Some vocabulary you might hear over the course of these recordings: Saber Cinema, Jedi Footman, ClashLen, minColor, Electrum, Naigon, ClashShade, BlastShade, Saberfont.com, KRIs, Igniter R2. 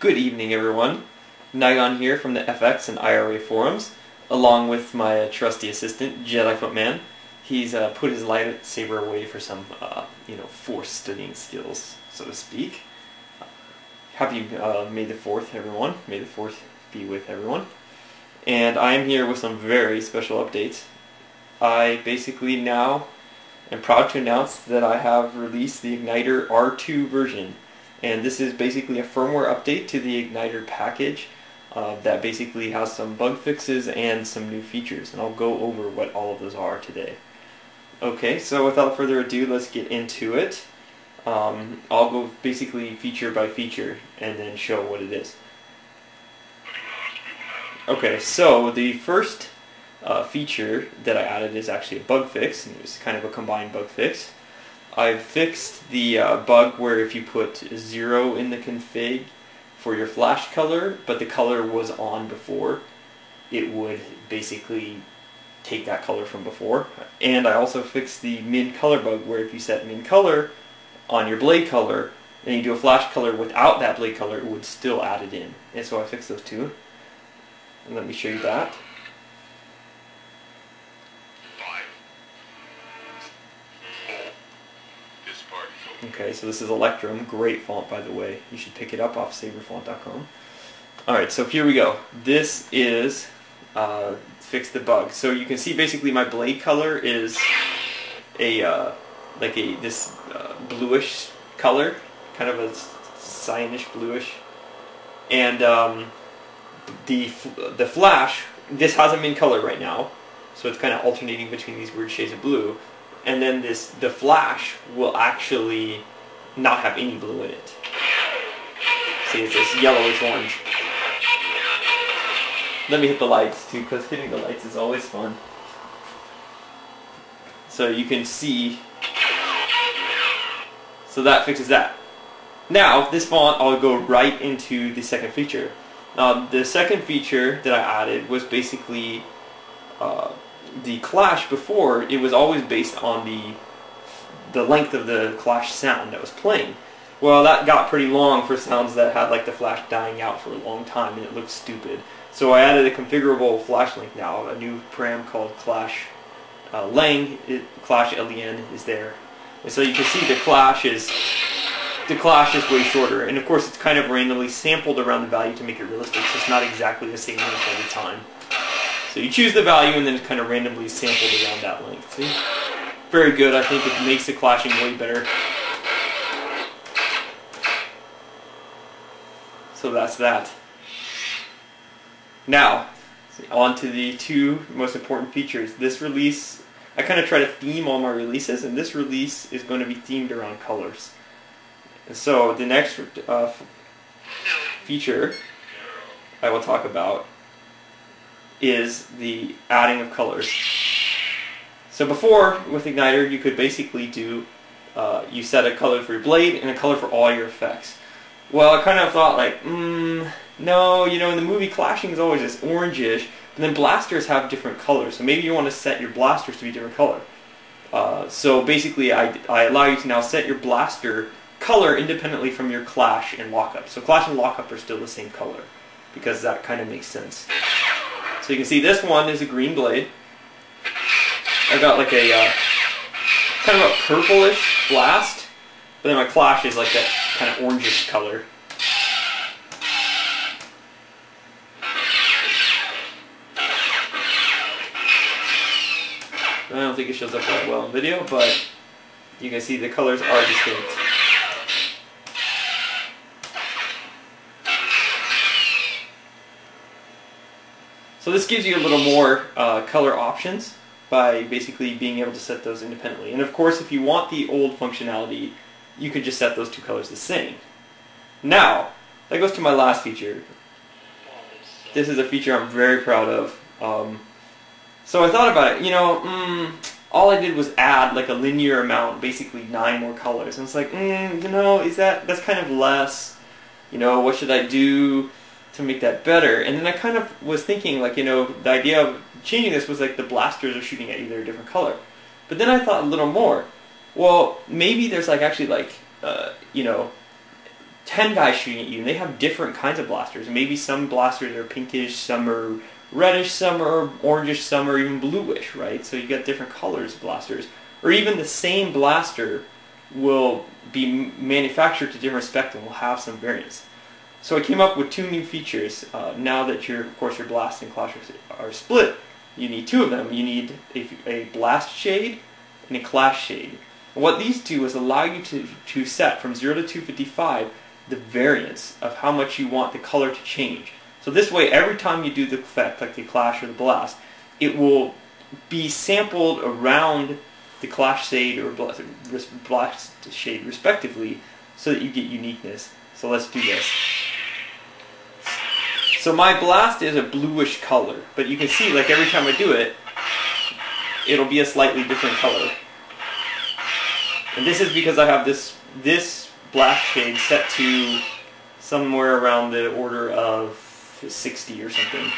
Good evening, everyone. Naigon here from the FX and IRA forums, along with my trusty assistant, Jedi Footman. He's put his lightsaber away for some, Force studying skills, so to speak. Happy May the 4th, everyone. May the 4th be with everyone. And I am here with some very special updates. I basically now am proud to announce that I have released the Igniter R2 version. And this is basically a firmware update to the Igniter package that basically has some bug fixes and some new features. And I'll go over what all of those are today. Okay, so without further ado, let's get into it. I'll go basically feature by feature and then show what it is. Okay, so the first feature that I added is actually a bug fix, and it was kind of a combined bug fix. I've fixed the bug where if you put 0 in the config for your flash color, but the color was on before, it would basically take that color from before. And I also fixed the min color bug where if you set min color on your blade color, and you do a flash color without that blade color, it would still add it in. And so I fixed those two. And let me show you that. Okay, so this is Electrum, great font by the way. You should pick it up off Saberfont.com. Alright, so here we go. This is fix the bug. So you can see basically my blade color is a this bluish color, kind of a cyanish bluish, and the flash. This has a min color right now, so it's kind of alternating between these weird shades of blue. And then the flash will actually not have any blue in it. See, it's this yellowish orange. Let me hit the lights too, because hitting the lights is always fun. So you can see. So that fixes that. Now, this font, I'll go right into the second feature. The second feature that I added was basically the clash. Before, it was always based on the length of the clash sound that was playing. Well, that got pretty long for sounds that had like the flash dying out for a long time, and it looked stupid. So I added a configurable flash length now, a new param called clash lang. Clash len is there, and so you can see the clash is way shorter. And of course, it's kind of randomly sampled around the value to make it realistic, so it's not exactly the same length every time. So you choose the value, and then it's kind of randomly sampled around that length. See? Very good. I think it makes the clashing way better. So that's that. Now, on to the two most important features. This release, I kind of try to theme all my releases, and this release is going to be themed around colors. And so the next feature I will talk about is the adding of colors. So before, with Igniter, you could basically do, you set a color for your blade and a color for all your effects. Well, I kind of thought like, no, you know, in the movie clashing is always this orangish, but then blasters have different colors, so maybe you want to set your blasters to be a different color. So basically, I allow you to now set your blaster color independently from your clash and lockup. So clash and lockup are still the same color, because that kind of makes sense. So you can see this one is a green blade. I've got like a kind of a purplish blast, but then my clash is like that kind of orangish color. I don't think it shows up that well in video, but you can see the colors are distinct. So this gives you a little more color options by basically being able to set those independently. And of course, if you want the old functionality, you could just set those two colors the same. Now, that goes to my last feature. This is a feature I'm very proud of. So I thought about it, you know, all I did was add like a linear amount, basically 9 more colors. And it's like, you know, that's kind of less, you know, what should I do to make that better? And then I kind of was thinking, like, you know, the idea of changing this was like the blasters are shooting at either a different color. But then I thought a little more. Well, maybe there's like actually like, you know, 10 guys shooting at you, and they have different kinds of blasters. Maybe some blasters are pinkish, some are reddish, some are orangish, some are even bluish, right? So you got different colors of blasters. Or even the same blaster will be manufactured to different specs and will have some variance. So I came up with 2 new features. Now that your blast and clash are split, you need 2 of them. You need a blast shade and a clash shade. And what these do is allow you to set from 0 to 255 the variance of how much you want the color to change. So this way, every time you do the effect, like the clash or the blast, it will be sampled around the clash shade or blast shade respectively, so that you get uniqueness. So let's do this. So my blast is a bluish color, but you can see, like, every time I do it, it'll be a slightly different color. And this is because I have this blast shade set to somewhere around the order of 60 or something.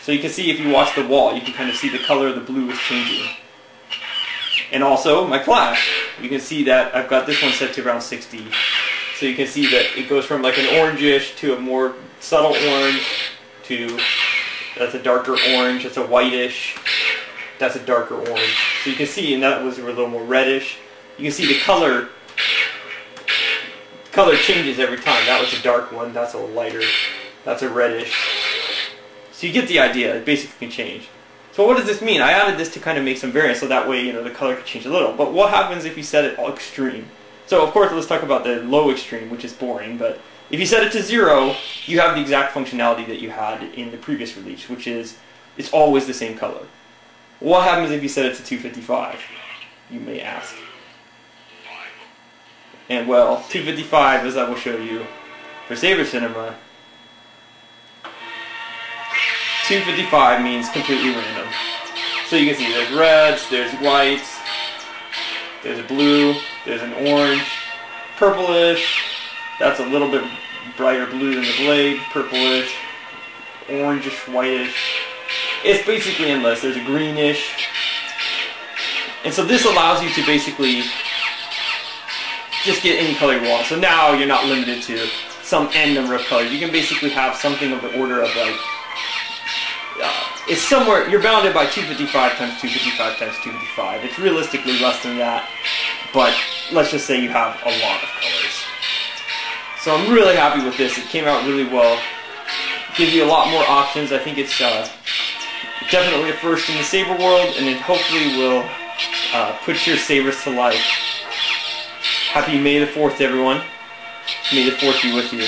So you can see, if you watch the wall, you can kind of see the color of the blue is changing. And also my clash, you can see that I've got this one set to around 60. So you can see that it goes from like an orangish to a more subtle orange to, that's a darker orange, that's a whitish, that's a darker orange. So you can see, and that was a little more reddish. You can see the color changes every time. That was a dark one, that's a lighter, that's a reddish. So you get the idea, it basically can change. So what does this mean? I added this to kind of make some variance, so that way, you know, the color could change a little. But what happens if you set it all extreme? So of course, let's talk about the low extreme, which is boring, but if you set it to 0, you have the exact functionality that you had in the previous release, which is, it's always the same color. What happens if you set it to 255? You may ask. And well, 255, as I will show you, for Saber Cinema, 255 means completely random. So you can see there's reds, there's whites, there's a blue, there's an orange, purplish, that's a little bit brighter blue than the blade, purplish, orangish, whitish. It's basically endless. There's a greenish. And so this allows you to basically just get any color you want. So now you're not limited to some n number of colors. You can basically have something of the order of, like, it's somewhere, you're bounded by 255 times 255 times 255. It's realistically less than that, but let's just say you have a lot of colors. So I'm really happy with this. It came out really well. It gives you a lot more options. I think it's definitely a first in the Saber world, and it hopefully will put your Sabers to life. Happy May the 4th, everyone. May the 4th be with you.